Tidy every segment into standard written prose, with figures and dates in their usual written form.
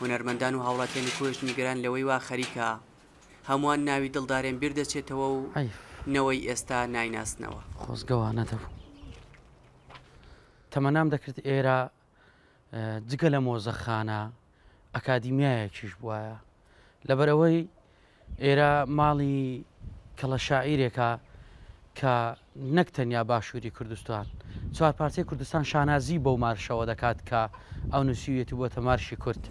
هونەرمەندان و هاوڵاتیانی کۆش نیگەران لەوەی وا خەریکە هەمووان ناوی دڵدارێن بیردەچێتەوە و نەوەی ئێستا نایناسنەوە. خۆزگەوانەتەبوو تەمەنام دەکرد ئێرە جگە لە مۆزەخانە ئەکادیمیایەکیش بووایە، لەبەرەوەی ئێرە ماڵی کەڵە شاعیرێکە کە نەک تەنیا باشووری کوردستان، چوار پارچەی کوردستان شانازی بەو مارشەوە دەکات کە ئەو نووسویەتی بۆتە مارشی کورد.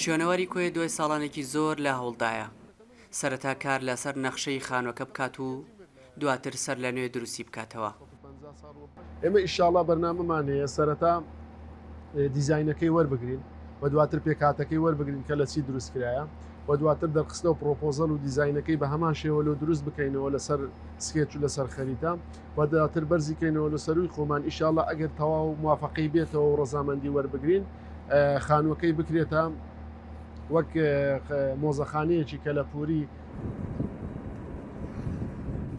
شوێنەوەری کۆی دوای ساڵانێکی زۆر لە هەوڵدایە سەرەتا کار لەسەر نەخشەی خانوەکە بکات و دواتر سەر لە نوێ دروستی بکاتەوە. ئێمە ئینشاءڵڵا بەرنامەمان هەیە سەرەتا دیزاینەکەی وەربگرین و دواتر پێکاتەکەی وەربگرین کە لە چی دروستکرایە و دواتر دەرخستنەوە پرۆپۆزەل و دیزاینەکەی بە هەمان شێوە لەو دروست بکەینەوە لەسەر سکێچ و لەسەر خەریتا و دواتر بەرزیکەینەوە لەسەروی خۆمان. ئینشاءڵڵا ئەگەر تەواو موافقی بێتەوە و ڕەزامەندی وەربگرین خانوەکەی بکرێتە وەک مۆزەخانەیەکی کە لە پووری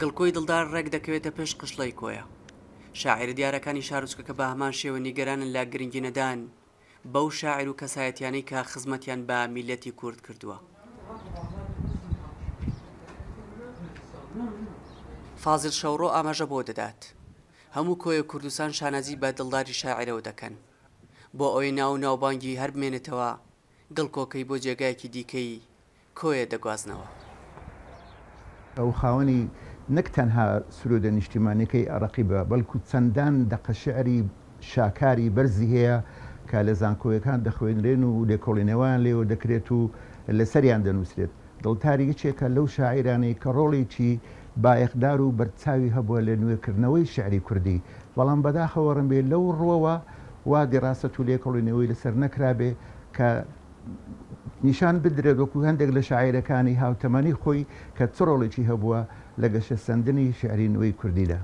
دڵکۆی دڵدار ڕێک دەکەوێتە پێش قشڵی کۆیە. شاعر دیارەکانی شارچکەکە بە هەمان شێوە نیگەرانن لە گرنگینەدان بەو شاعر و کەسایەتیانەی کە خزمەتیان بە میلەتی کورد کردووە. فازل شەوڕۆ ئاماژە بۆ دەدات هەموو کۆیە کوردستان شانازی بە دڵداری شاعرەوە دەکەن بۆ ئەوەی ناوبانگی هەر بمێنێتەوە دڵکۆکەی بۆ جێگایەکی دیکەی کۆیە دەگوازنەوە. ئەو خاوەنی نەک تەنها سرودە نیشتیمانەکەی عێراقی بە، بەڵکو چەندان دەقە شعری شاکاری بەرزی هەیە کە لە زانکۆیەکان دەخوێنرێن و لێکۆڵینەوەیان لێوە دەکرێت و لەسەریان دەنووسرێت. دڵتاری چێکە لەو شاعیرانەی کە ڕۆڵێکی بایەخدار و بەرچاوی هەبووە لە نوێکردنەوەی شعری کوردی، بەڵام بەداخەوە ڕمبێ لەو ڕۆوە وا دیڕاست و لێکۆڵینەوەی لەسەر نەکرابێ کە نیشان بدرێت وەکو هەندێک لە شاعیرەکانی هاوتەمەنی خۆی کە چڕۆڵێکی هەبووە لە گەشەسەندنی شعری نوێی کوردیدا.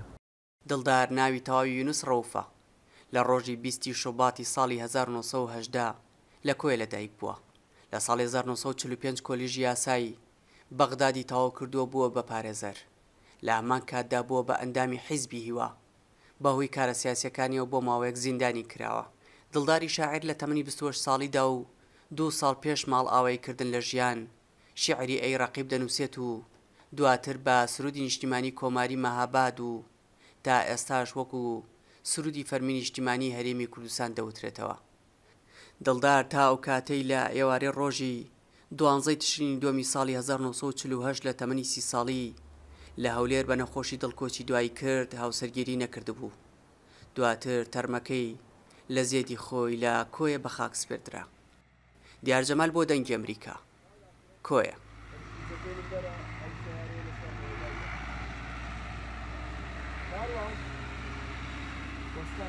دڵدار ناوی تەواوی یونس ڕەوفە لە ڕۆژی 20 شوباتی ساڵی 1918 لە کۆیە لەدایک بووە. لە ساڵی 1945 کۆلیژی یاسایی بەغدادی تەواو کردووە بووە بە پارێزەر، لە هەمان کاتدا بووە بە ئەندامی حیزبی هیوا، بەهۆی کارە سیاسیەکانیەوە بۆ ماوەیەک زیندانی کراوە. دڵداری شاعر لە تەمەنی 28 ساڵیدا و دوو ساڵ پێش ماڵ ئاواییکردن لە ژیان شیعری عێراقیب دەنووسێت و دواتر بە سرودی نیشتیمانی کۆماری مەهاباد و تا ئێستاش وەکو سرودی فەرمی نیشتیمانی هەرێمی کوردستان دەوترێتەوە. دڵدار تا ئەو کاتەی لە ئێوارێ ڕۆژی 12 تشرینی دووەمی ساڵی 1948 لە تەمەنی 30 ساڵی لە هەولێر بە نەخۆشی دڵکۆچی دوایی کرد هاوسەرگیری نەکردبوو. دواتر تەرمەکەی لە زیێدی خۆی لە کۆیە بە خاک سپێردرا. دیارجەمال بۆ دەنگی ئەمریکا کۆیە.